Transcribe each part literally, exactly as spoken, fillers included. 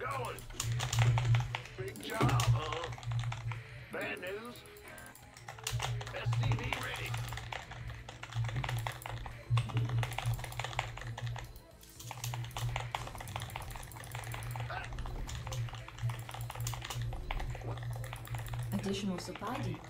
I'm going. Big job, huh? Bad news? S C V ready. Additional supply details.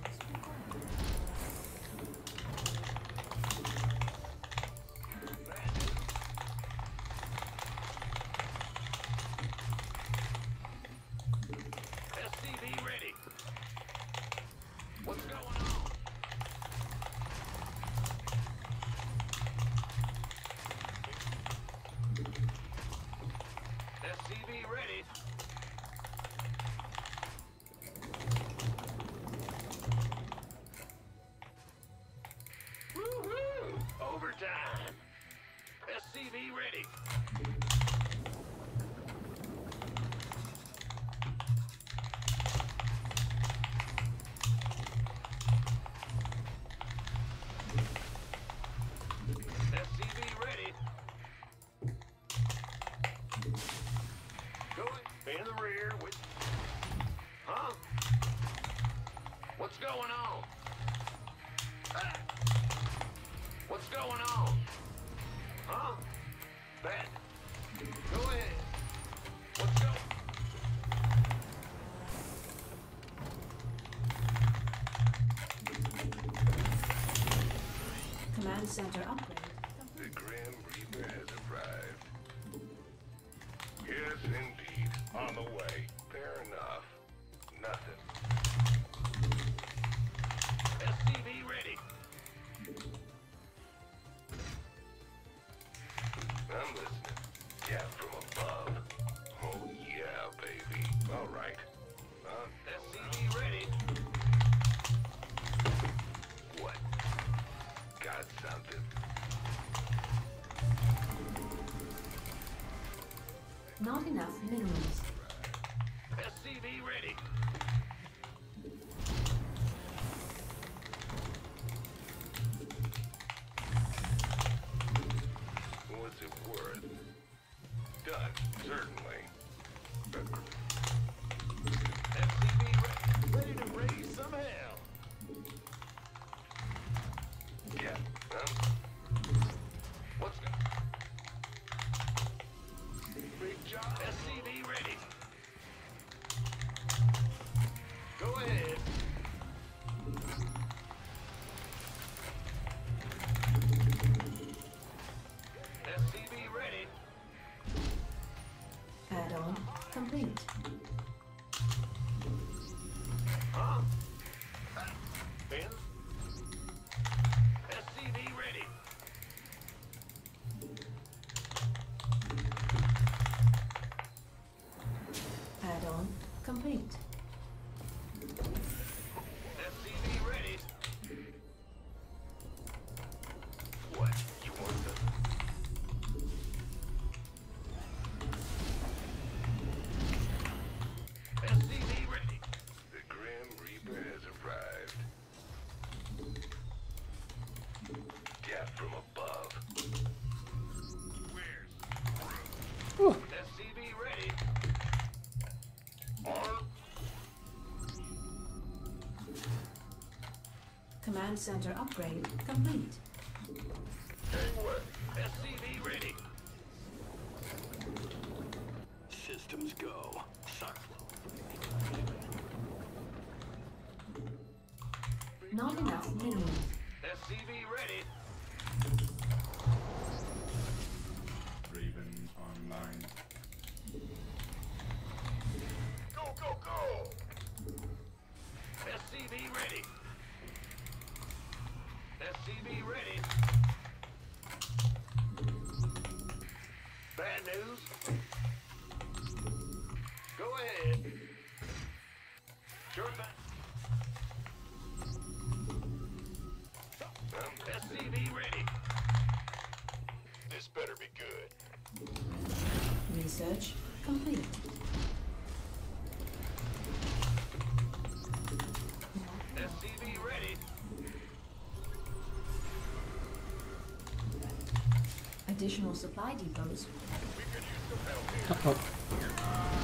Center upgrade. The Grim Reaper has arrived. Yes, indeed. On the way. Fair enough. Nothing. S C V ready. I'm listening. Yeah, from above. Oh, yeah, baby. All right. Um, S C V ready. Something. Not enough minerals. S C V ready. What's it worth? Done, certainly. S C V ready. Ready to raise some hell. Yeah. Um, what's going on? Big job. S C V ready. Go ahead. S C V ready. Add on complete. Huh? Ben? Complete. S C V ready. What? You want the S C V ready. The Grim Reaper has arrived. Death from above. Where's Groot? S C V ready. Command center upgrade complete. S C V ready. Systems go. Suck. Not enough minerals. S C V ready. Raven online. Go, go, go! S C V ready. S C V ready. Bad news. Go ahead. Turn back. Um, S C V ready. This better be good. Research complete. S C V ready. Additional supply depots. We could use some help here.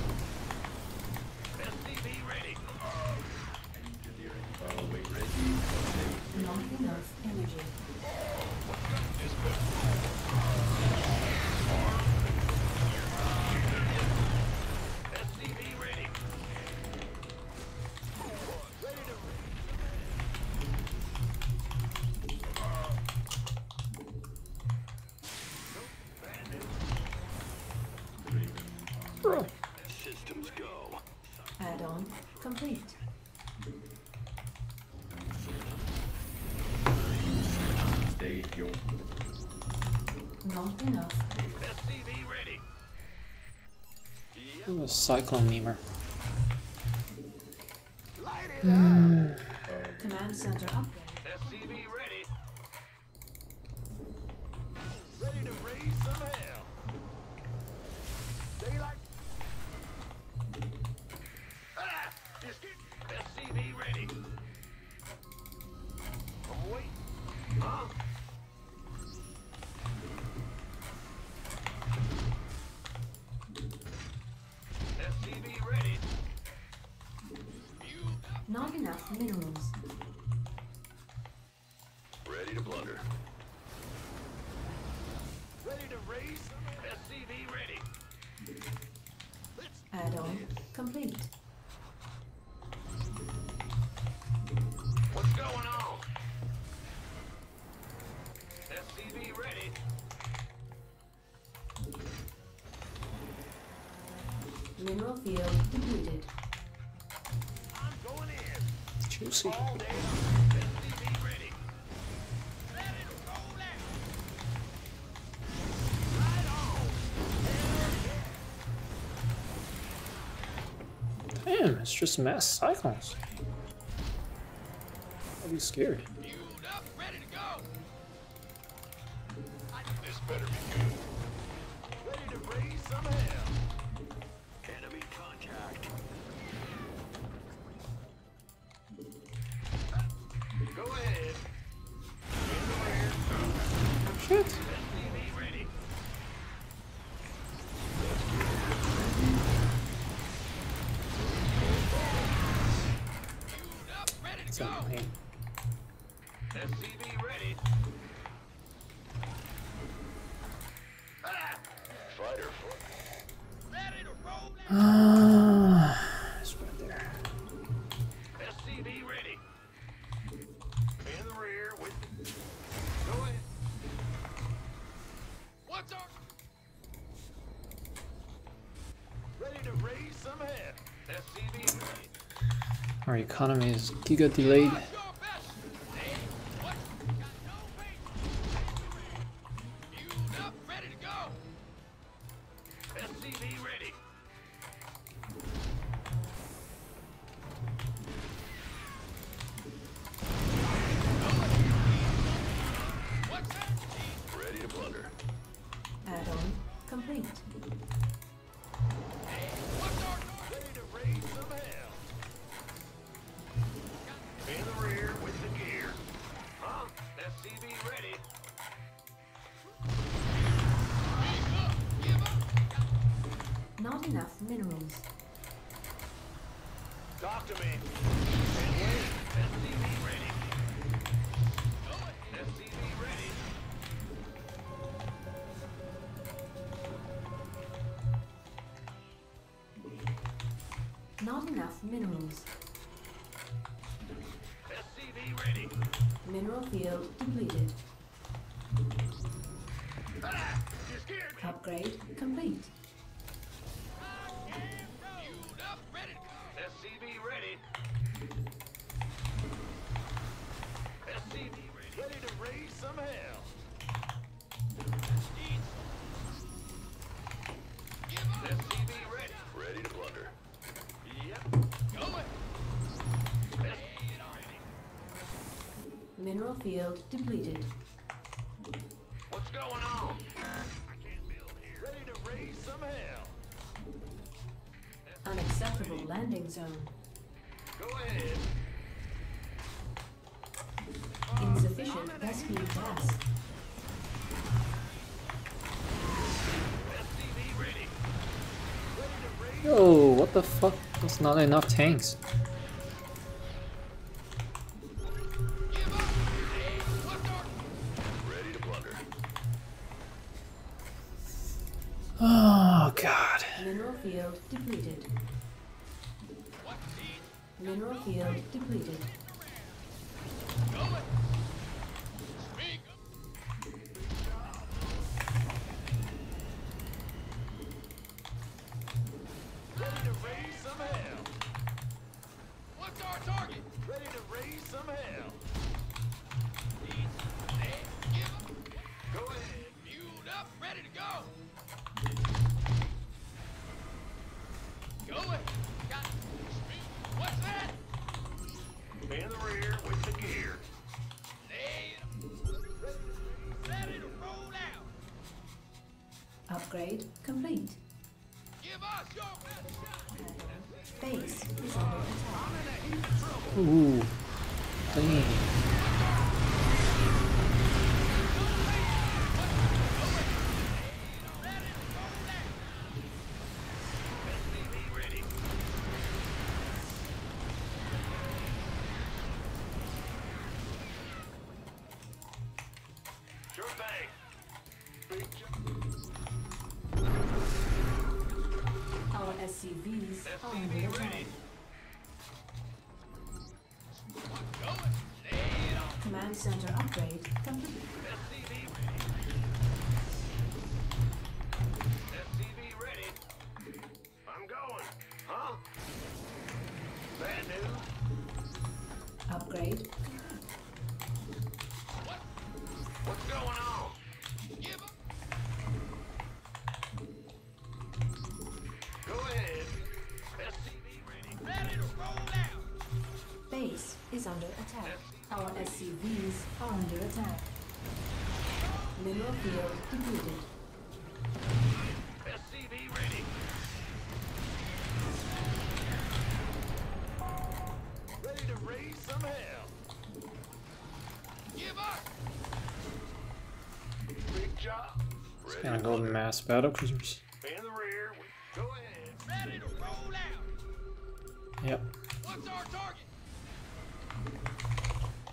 Cyclone Memer. Mm. Command center upgrade. S C V ready. Ready to raise some hell. Daylight. Ah! S C V ready. Oh, wait. Huh? Not enough minerals. Ready to blunder. Ready to raise S C V ready. Add on complete. What's going on? S C V ready. Mineral field depleted. Juicy. Damn, it's just mass cyclones. I'd be scared. Our economy is giga delayed. Not enough minerals. S C V ready. Mineral field depleted. Ah, you scared me. Upgrade complete. Up, ready. S C V ready. S C V ready. Ready to raise some hell. S C V ready. Ready to blunder. Mineral field depleted. What's going on? I can't build here. Ready to raise some hell. Unacceptable landing zone. Go ahead. Insufficient rescue gas. S C V ready. Ready to raise. the fuck? There's not enough tanks. Oh god. Mineral field depleted. Mineral field depleted. Upgrade complete. Give us your best shot. Base is under attack. Ooh. Damn. Sure thing. Big job. S C Vs are ready. ready. Command center upgrade complete. S C V ready. S C V ready. I'm going, huh? Bad news. Upgrade. What? What's going on? Give up. Base is under attack. Our S C Vs are under attack. Mineral field depleted. S C V ready. Ready to raise some hell. Give up. Big job. It's gonna go to mass battle cruisers. In the rear. Go ahead. Ready to roll out. Yep. What's our target?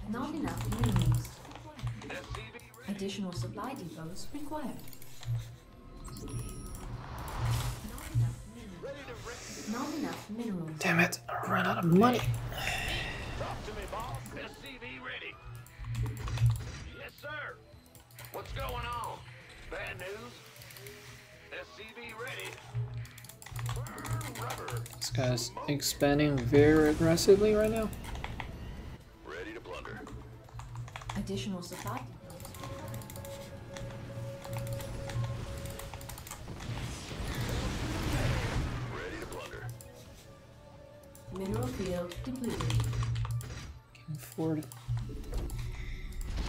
Not enough units. Additional supply depots required. Not enough minerals. Not enough minerals. Damn it! I ran out of money. Talk to me, boss. S C V ready. Yes, sir. What's going on? Bad news. S C V ready. Burn rubber. This guy's expanding very aggressively right now. Additional supply. Ready to plunder. Mineral field depleted. Can afford.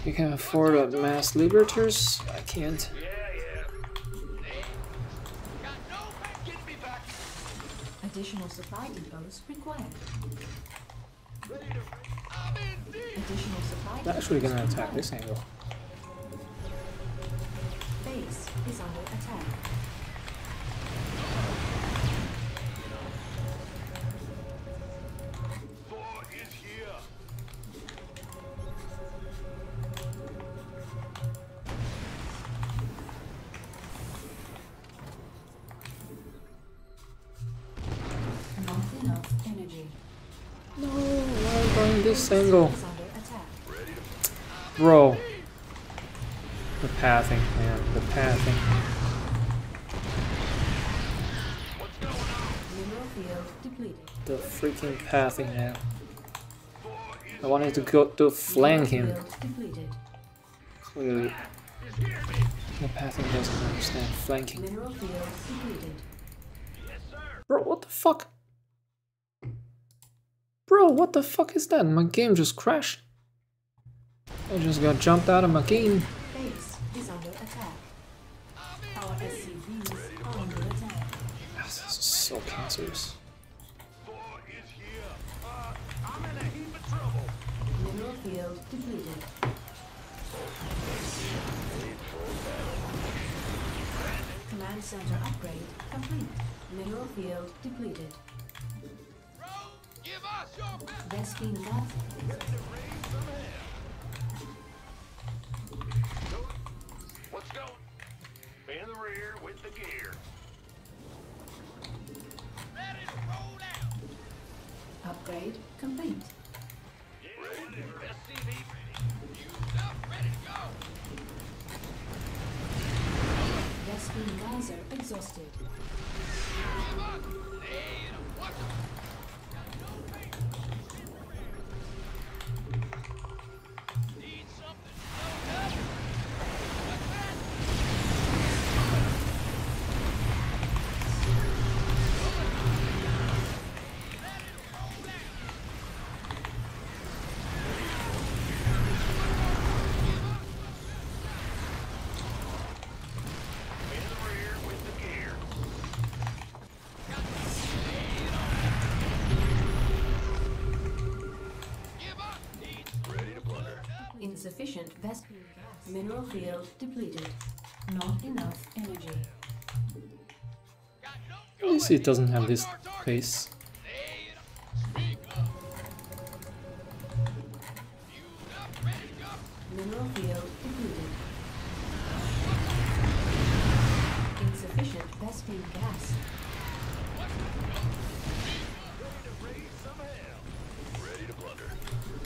You can afford a mass liberators? I can't. Yeah, yeah. Got no back. Get me back. Additional supply depots required. Ready to. They're actually gonna attack this angle. Base is under attack. Four is here. Not enough energy. No, I'm going this angle. Bro, the pathing, man, the pathing. What's going on? The freaking pathing, man. I wanted to go to flank him. Clearly, the pathing doesn't understand flanking. Bro, what the fuck? Bro, what the fuck is that? My game just crashed. I just got jumped out of my game. Base is under attack. Our S C Vs are under attack. Yes, this is so cancerous. Four is here. Uh, I'm in a heap of trouble. Mineral field depleted. Command center upgrade complete. Mineral field depleted. Best game left. Let's go. In the rear with the gear. Ready to roll out. Upgrade complete. Rescuing guys are exhausted. Insufficient vest. Mineral field depleted. Not enough energy. At least it doesn't have this face. Mineral field depleted. Insufficient vest gas.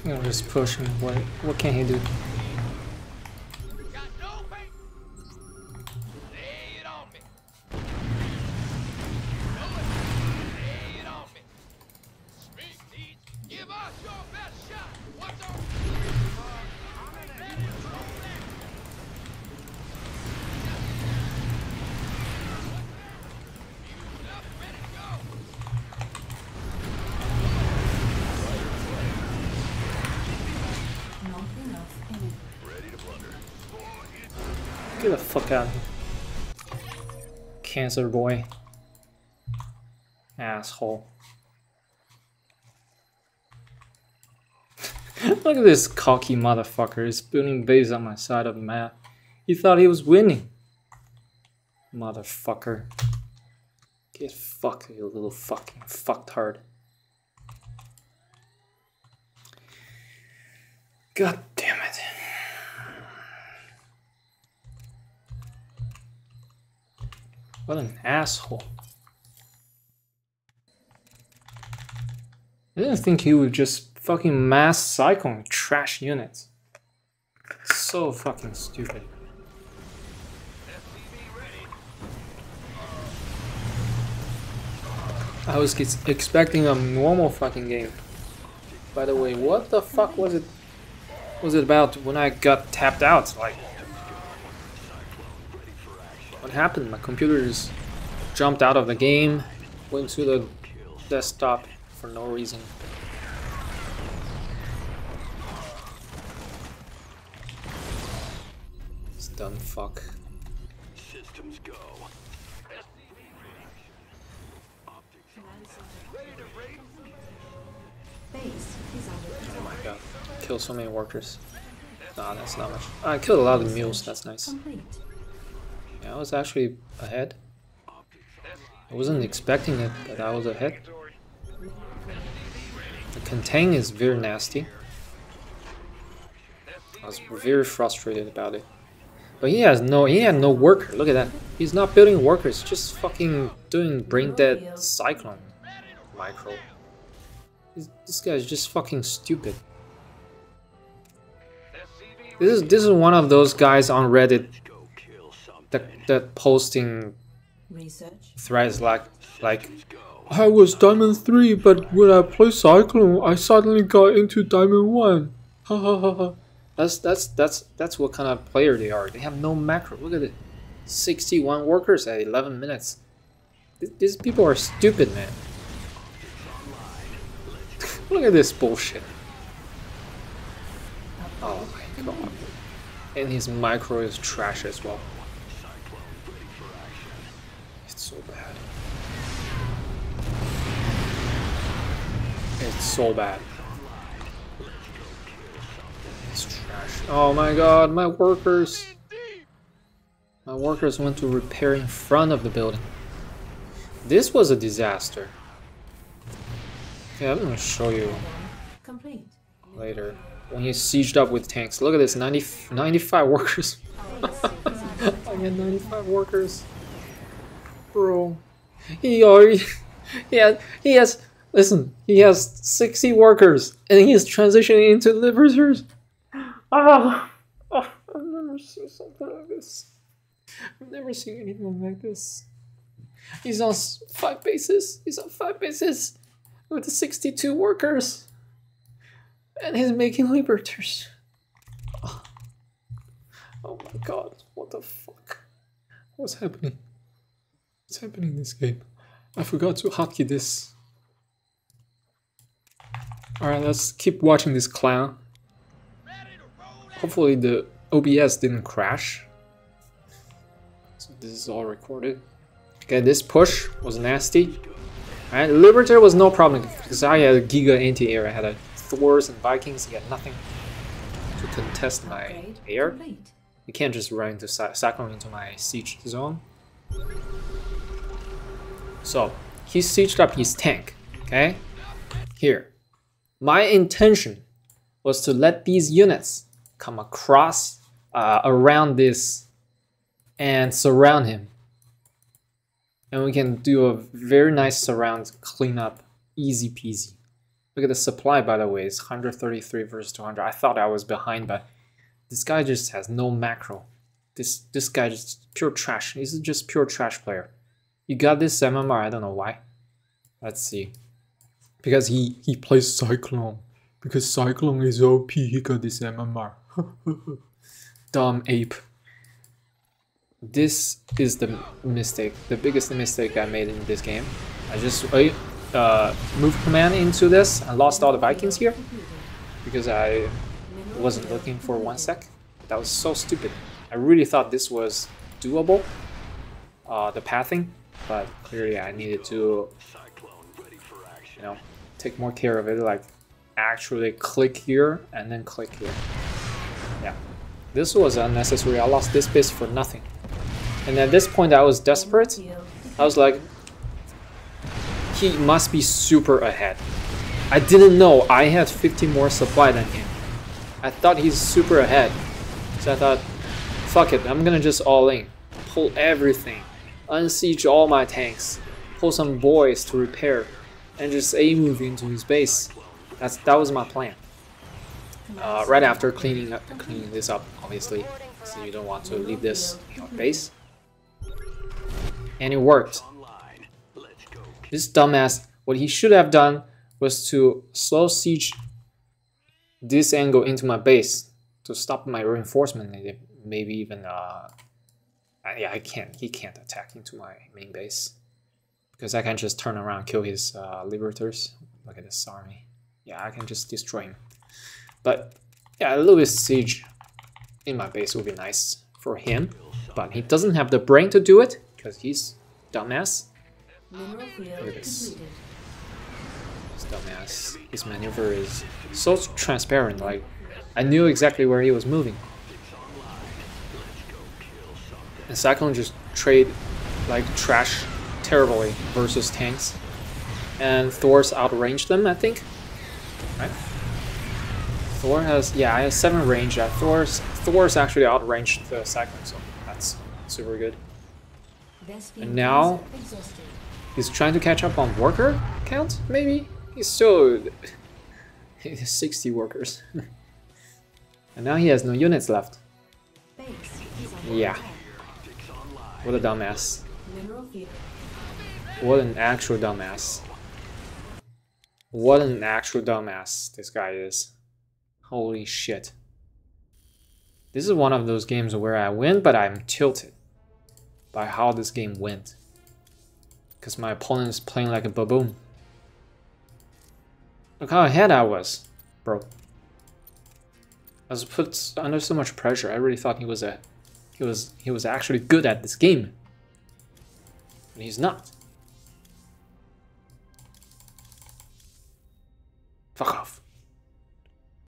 I'll just push him. What, what can he do? Get the fuck out of here. Cancer boy. Asshole. Look at this cocky motherfucker. He's building base on my side of the map. He thought he was winning. Motherfucker. Get fucked, you little fucking fucktard. God damn it. What an asshole. I didn't think he would just fucking mass cycle and trash units. So fucking stupid. I was expecting a normal fucking game. By the way, what the fuck was it was it about when I got tapped out? Like, what happened? My computer just jumped out of the game, went to the desktop for no reason. It's done, fuck. Systems go. Oh my god. Killed so many workers. Nah, that's not much. I killed a lot of mules, that's nice. I was actually ahead. I wasn't expecting it, but I was ahead. The contain is very nasty. I was very frustrated about it. But he has no, he had no worker. Look at that. He's not building workers, just fucking doing brain dead cyclone micro. This, this guy's just fucking stupid. This is this is one of those guys on Reddit that posting research threads like like I was Diamond three, but when I play Cyclone I suddenly got into Diamond one. Ha ha ha ha. That's that's that's that's what kind of player they are. They have no macro. Look at it. sixty-one workers at eleven minutes. Th these people are stupid, man. Look at this bullshit. Oh my god. And his micro is trash as well. So bad. It's so bad. It's trash. Oh my god, my workers! My workers went to repair in front of the building. This was a disaster. Yeah, I'm gonna show you later when he's sieged up with tanks. Look at this, ninety, ninety-five workers. I had ninety-five workers, bro. He already, he has, he has. Listen, he has sixty workers, and he is transitioning into liberators. Oh, oh, I've never seen something like this. I've never seen anyone like this. He's on five bases. He's on five bases with sixty-two workers, and he's making liberators. Oh, oh my god! What the fuck? What's happening? What's happening in this game? I forgot to hotkey this. Alright, let's keep watching this clown. Hopefully the O B S didn't crash. So this is all recorded. Okay, this push was nasty. Alright, Liberator was no problem because I had a Giga anti-air. I had a Thors and Vikings. He had nothing to contest my air. You can't just run into cyclone into my siege zone. So, he sieged up his tank. Okay? Here. My intention was to let these units come across uh, around this and surround him. And we can do a very nice surround cleanup, easy peasy. Look at the supply, by the way, it's one hundred thirty-three versus two hundred. I thought I was behind, but this guy just has no macro. This this guy just pure trash. He's just pure trash player. You got this M M R, I don't know why. Let's see. Because he, he plays Cyclone. Because Cyclone is O P, he got this M M R. Dumb ape. This is the mistake, the biggest mistake I made in this game. I just uh, moved command into this and lost all the Vikings here. Because I wasn't looking for one sec. That was so stupid. I really thought this was doable, uh, the pathing. But clearly I needed to... you know, take more care of it, like actually click here and then click here. Yeah, this was unnecessary. I lost this base for nothing. And at this point I was desperate. I was like, he must be super ahead. I didn't know I had fifty more supply than him. I thought he's super ahead. So I thought, fuck it, I'm gonna just all in. Pull everything. Unsiege all my tanks. Pull some boys to repair. And just A-move into his base. That's that was my plan. Uh, right after cleaning up, cleaning this up, obviously, so you don't want to leave this in your base. And it worked. This dumbass, what he should have done was to slow siege this angle into my base to stop my reinforcement, and maybe even uh, I, I can't. He can't attack into my main base. Because I can just turn around and kill his uh, liberators. Look at this army. Yeah, I can just destroy him. But yeah, a little bit siege in my base would be nice for him. But he doesn't have the brain to do it because he's dumbass. Look at this. This dumbass. His maneuver is so transparent. Like, I knew exactly where he was moving. And Cyclone just trade like trash. Terribly versus tanks, and Thor's outranged them, I think. Right? Thor has, yeah, I have seven range. Yeah, Thor's Thor's actually outranged the Cyclone, so that's super good. And now he's trying to catch up on worker count, maybe. He's still he has sixty workers, and now he has no units left. Yeah, what a dumbass. What an actual dumbass. What an actual dumbass this guy is. Holy shit. This is one of those games where I win, but I'm tilted by how this game went. Because my opponent is playing like a baboon. Look how ahead I was, bro. I was put under so much pressure. I really thought he was a he was he was actually good at this game. But he's not. Fuck off.